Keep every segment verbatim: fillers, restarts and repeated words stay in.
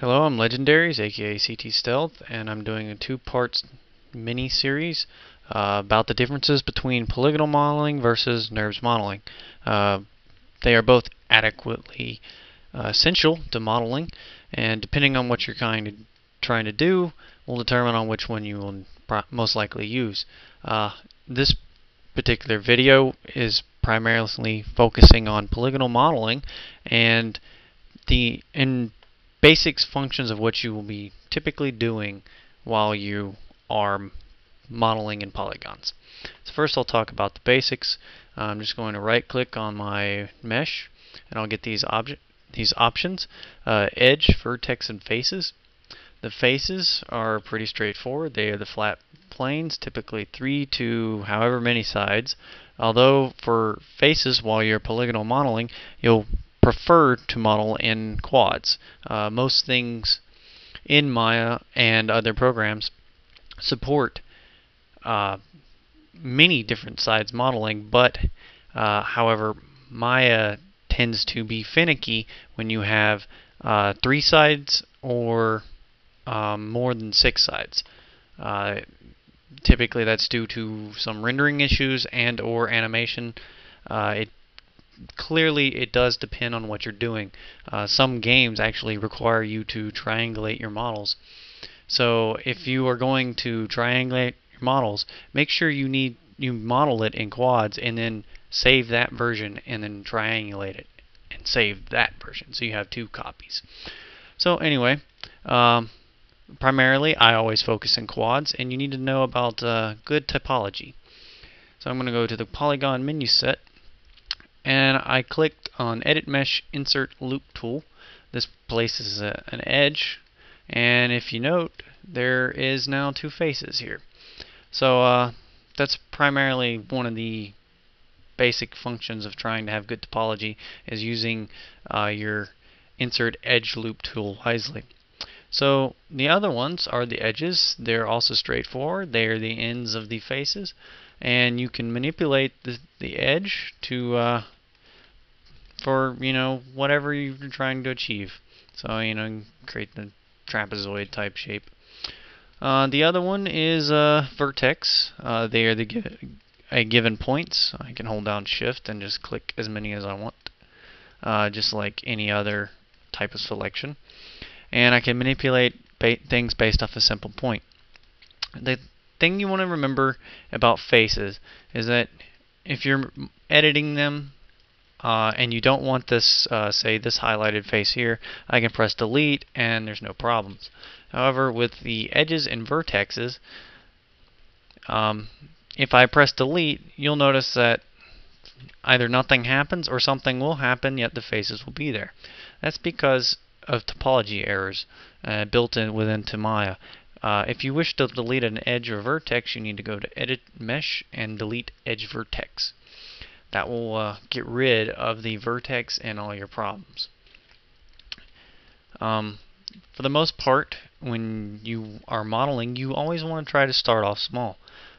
Hello, I'm Legendaries, aka C T Stealth, and I'm doing a two-part mini-series uh, about the differences between polygonal modeling versus NURBS modeling. Uh, they are both adequately uh, essential to modeling, and depending on what you're kind of trying to do, will determine on which one you will pro most likely use. Uh, this particular video is primarily focusing on polygonal modeling and the and basics functions of what you will be typically doing while you are modeling in polygons. So first I'll talk about the basics. Uh, I'm just going to right click on my mesh and I'll get these object these options, uh, edge, vertex, and faces. The faces are pretty straightforward. They are the flat planes, typically three to however many sides, although for faces, while you're polygonal modeling, you'll prefer to model in quads. Uh, most things in Maya and other programs support uh, many different sides modeling, but uh, however, Maya tends to be finicky when you have uh, three sides or um, more than six sides. Uh, typically that's due to some rendering issues and or animation. Uh, it Clearly, it does depend on what you're doing. Uh, some games actually require you to triangulate your models. So if you are going to triangulate your models, make sure you need you model it in quads and then save that version and then triangulate it and save that version, so you have two copies. So anyway, um, primarily I always focus in quads, and you need to know about uh, good typology. So I'm going to go to the Polygon menu set, and I clicked on Edit Mesh, Insert Loop Tool. This places a, an edge, and if you note, there is now two faces here. So uh, that's primarily one of the basic functions of trying to have good topology, is using uh, your Insert Edge Loop tool wisely. So the other ones are the edges. They're also straightforward. They are the ends of the faces, and you can manipulate the, the edge to uh, for, you know, whatever you're trying to achieve. So, you know, create the trapezoid type shape. Uh, the other one is uh, vertex. Uh, they are the gi uh, given points. I can hold down shift and just click as many as I want, uh, just like any other type of selection. And I can manipulate ba things based off a simple point. The thing you want to remember about faces is that if you're editing them, Uh, and you don't want this, uh, say this highlighted face here, I can press delete and there's no problems. However, with the edges and vertexes, um, if I press delete, you'll notice that either nothing happens or something will happen, yet the faces will be there. That's because of topology errors uh, built in within Maya. Uh, if you wish to delete an edge or vertex, you need to go to Edit Mesh and delete Edge Vertex. That will uh, get rid of the vertex and all your problems. Um, for the most part, when you are modeling, you always want to try to start off small.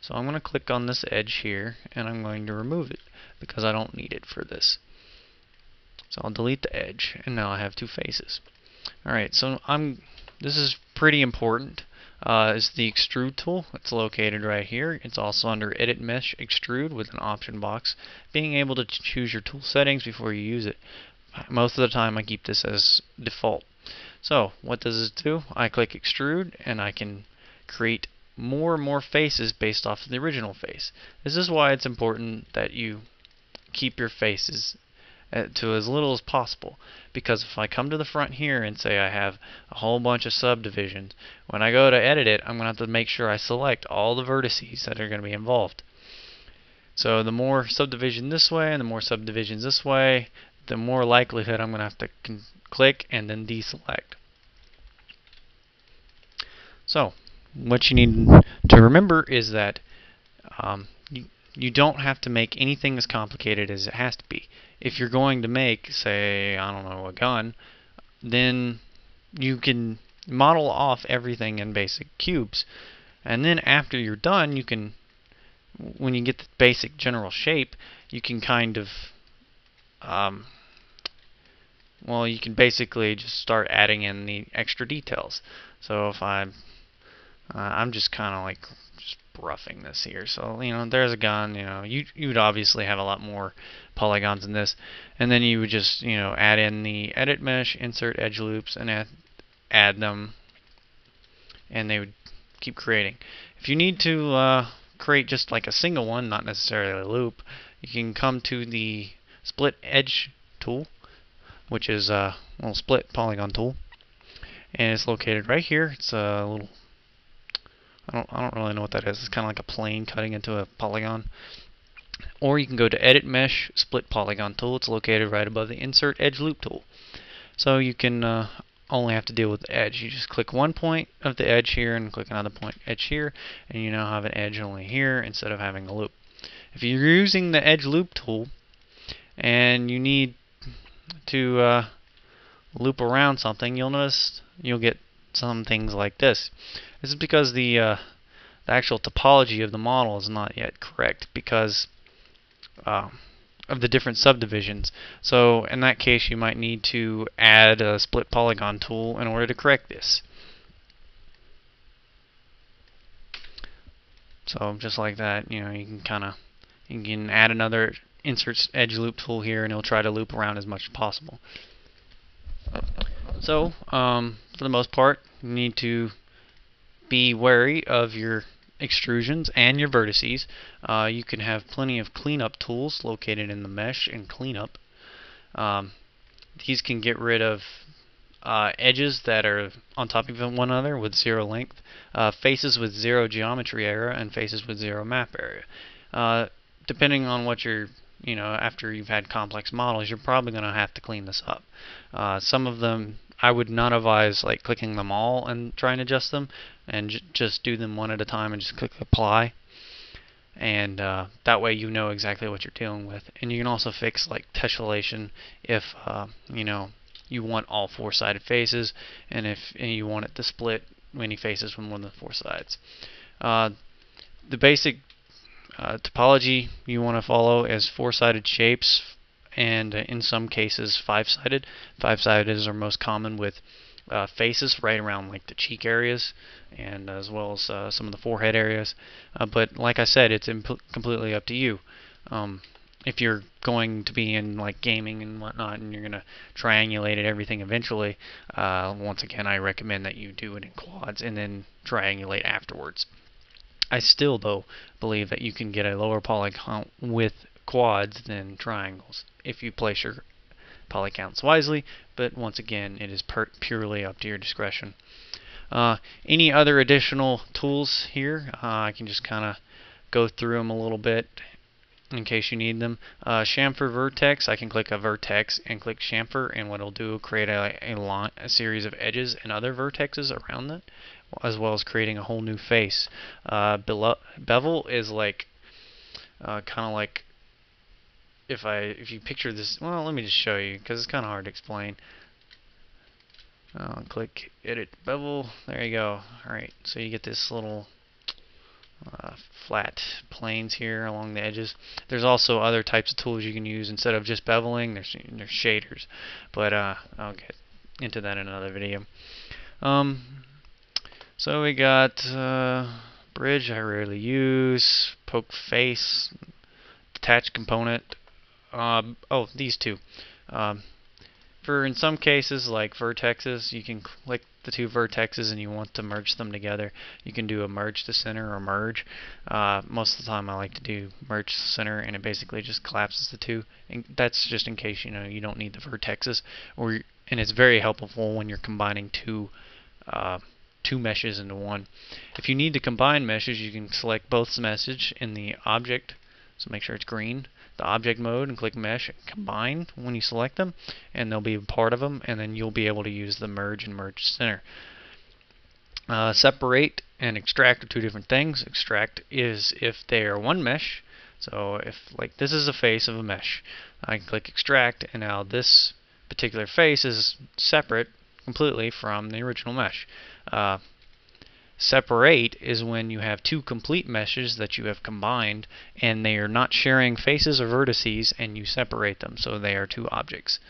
So I'm going to click on this edge here, and I'm going to remove it because I don't need it for this. So I'll delete the edge, and now I have two faces. Alright, so I'm. This is pretty important. Uh, it's the extrude tool. It's located right here. It's also under Edit Mesh Extrude with an option box. Being able to choose your tool settings before you use it. Most of the time I keep this as default. So what does it do? I click extrude and I can create more and more faces based off of the original face. This is why it's important that you keep your faces to as little as possible, because if I come to the front here and say I have a whole bunch of subdivisions, when I go to edit it, I'm going to have to make sure I select all the vertices that are going to be involved. So the more subdivision this way and the more subdivisions this way, the more likelihood I'm going to have to click and then deselect. So what you need to remember is that um, you You don't have to make anything as complicated as it has to be. If you're going to make, say, I don't know, a gun, then you can model off everything in basic cubes. And then after you're done, you can, when you get the basic general shape, you can kind of um, well, you can basically just start adding in the extra details. So if I, uh, I'm just kind of like just roughing this here. So, you know, there's a gun, you know, you, you would obviously have a lot more polygons in this. And then you would just, you know, add in the edit mesh, insert edge loops, and add, add them. And they would keep creating. If you need to uh, create just like a single one, not necessarily a loop, you can come to the split edge tool, which is a little split polygon tool, and it's located right here. It's a little, I don't, I don't really know what that is. It's kind of like a plane cutting into a polygon. Or you can go to edit mesh, split polygon tool. It's located right above the insert edge loop tool. So you can uh, only have to deal with the edge. You just click one point of the edge here and click another point edge here, and you now have an edge only here instead of having a loop. If you're using the edge loop tool and you need to uh, loop around something, you'll notice you'll get some things like this. This is because the, uh, the actual topology of the model is not yet correct because uh, of the different subdivisions. So in that case, you might need to add a split polygon tool in order to correct this. So just like that, you know, you can kind of, you can add another insert edge loop tool here, and it'll try to loop around as much as possible. So um, for the most part, you need to be wary of your extrusions and your vertices. Uh, you can have plenty of cleanup tools located in the mesh and cleanup. Um, these can get rid of Uh, edges that are on top of one another with zero length, uh, faces with zero geometry area, and faces with zero map area. Uh, depending on what you're, you know, after you've had complex models, you're probably going to have to clean this up. Uh, some of them, I would not advise like clicking them all and trying to adjust them, and j just do them one at a time and just click apply. And uh, that way you know exactly what you're dealing with. And you can also fix like tessellation if, uh, you know, you want all four-sided faces, and if and you want it to split many faces from one of the four sides. Uh, the basic uh, topology you want to follow is four-sided shapes, and uh, in some cases five-sided. Five-sided are most common with uh, faces right around like the cheek areas, and as well as uh, some of the forehead areas. Uh, but like I said, it's imp completely up to you. Um, If you're going to be in like gaming and whatnot, and you're gonna triangulate at everything eventually, uh, once again, I recommend that you do it in quads and then triangulate afterwards. I still, though, believe that you can get a lower poly count with quads than triangles if you place your poly counts wisely. But once again, it is per purely up to your discretion. Uh, any other additional tools here? Uh, I can just kind of go through them a little bit in case you need them. Uh, chamfer vertex, I can click a vertex and click chamfer, and what it'll do, create a, a, line, a series of edges and other vertexes around that, as well as creating a whole new face. Uh, below, bevel is like, uh, kind of like, if I, if you picture this, well, let me just show you, because it's kind of hard to explain. Uh, click edit bevel, there you go. Alright, so you get this little Uh, flat planes here along the edges. There's also other types of tools you can use instead of just beveling. There's, there's shaders, but uh, I'll get into that in another video. Um, so we got uh, bridge, I rarely use, poke face, detached component. Um, oh, these two. Um, for in some cases like vertexes, you can click the two vertexes and you want to merge them together. You can do a merge to center or merge. Uh, most of the time I like to do merge to center, and it basically just collapses the two, and that's just in case, you know, you don't need the vertexes, or and it's very helpful when you're combining two uh, two meshes into one. If you need to combine meshes, you can select both meshes in the object, so make sure it's green, the object mode, and click mesh and combine when you select them, and they'll be a part of them, and then you'll be able to use the merge and merge center. Uh, separate and extract are two different things. Extract is if they are one mesh, so if like this is a face of a mesh, I can click extract, and now this particular face is separate completely from the original mesh. Uh, Separate is when you have two complete meshes that you have combined, and they are not sharing faces or vertices, and you separate them, so they are two objects.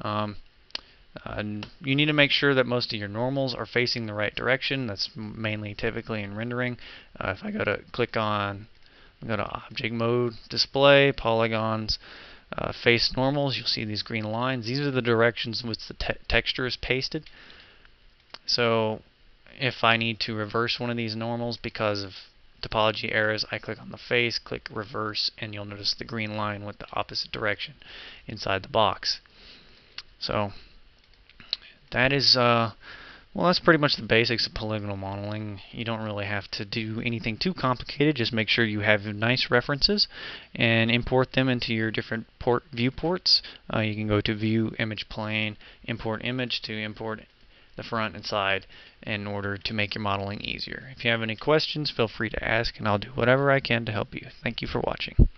Um, Uh, you need to make sure that most of your normals are facing the right direction. That's mainly typically in rendering. Uh, if I go to click on, go to Object Mode, Display, Polygons, uh, Face Normals, you'll see these green lines. These are the directions in which the te texture is pasted. So if I need to reverse one of these normals because of topology errors, I click on the face, click reverse, and you'll notice the green line went the opposite direction inside the box. So that is, uh, well, that's pretty much the basics of polygonal modeling. You don't really have to do anything too complicated. Just make sure you have nice references and import them into your different port viewports. Uh, you can go to View, Image Plane, Import Image to import the front and side in order to make your modeling easier. If you have any questions, feel free to ask, and I'll do whatever I can to help you. Thank you for watching.